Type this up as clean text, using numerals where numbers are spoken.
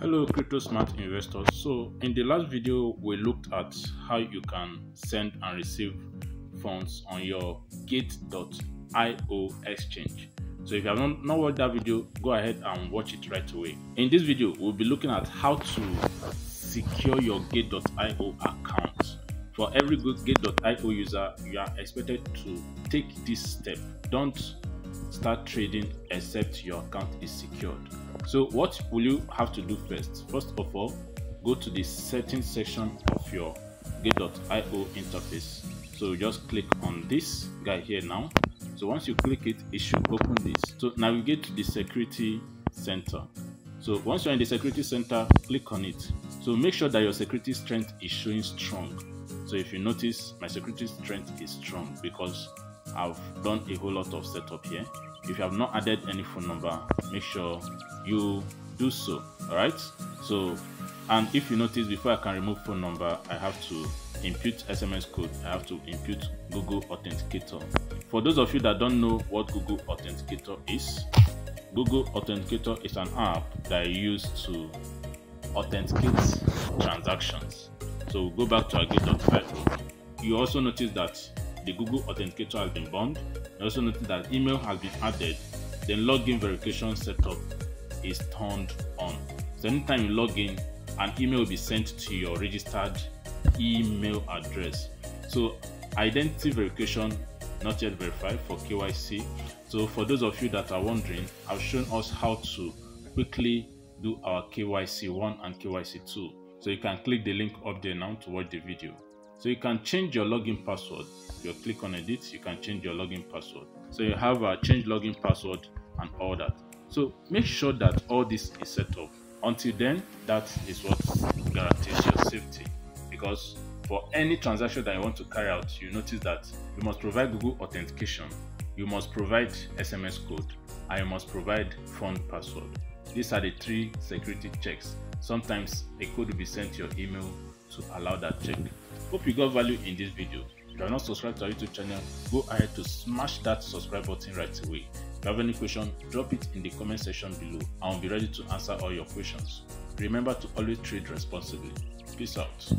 Hello crypto smart investors. So in the last video we looked at how you can send and receive funds on your Gate.io exchange. So if you have not watched that video, go ahead and watch it right away. In this video we'll be looking at how to secure your Gate.io account. For every good Gate.io user, you are expected to take this step. Don't start trading except your account is secured. So what will you have to do first? First of all, go to the settings section of your Gate.io interface. So just click on this guy here now. So once you click it, it should open this. So navigate to the security center. So once you're in the security center, click on it. So make sure that your security strength is showing strong. So if you notice, my security strength is strong because I've done a whole lot of setup here. If you have not added any phone number, make sure you do so. All right. So, and if you notice, before I can remove phone number, I have to input SMS code. I have to input Google Authenticator. For those of you that don't know what Google Authenticator is an app that I use to authenticate transactions. So we'll go back to our Gate.io. You also notice that the Google Authenticator has been burned. You also notice that email has been added. Then login verification setup is turned on. So anytime you log in, an email will be sent to your registered email address. So identity verification not yet verified for KYC. So for those of you that are wondering, I've shown us how to quickly do our KYC1 and KYC2. So you can click the link up there now to watch the video. So you can change your login password. You click on edit, you can change your login password. So you have a change login password and all that. So make sure that all this is set up. Until then, that is what guarantees your safety. Because for any transaction that you want to carry out, you notice that you must provide Google authentication, you must provide SMS code, and you must provide phone password. These are the three security checks. Sometimes a code will be sent to your email to allow that check. Hope you got value in this video. If you are not subscribed to our YouTube channel, go ahead to smash that subscribe button right away. If you have any question, drop it in the comment section below and we'll be ready to answer all your questions. Remember to always trade responsibly. Peace out.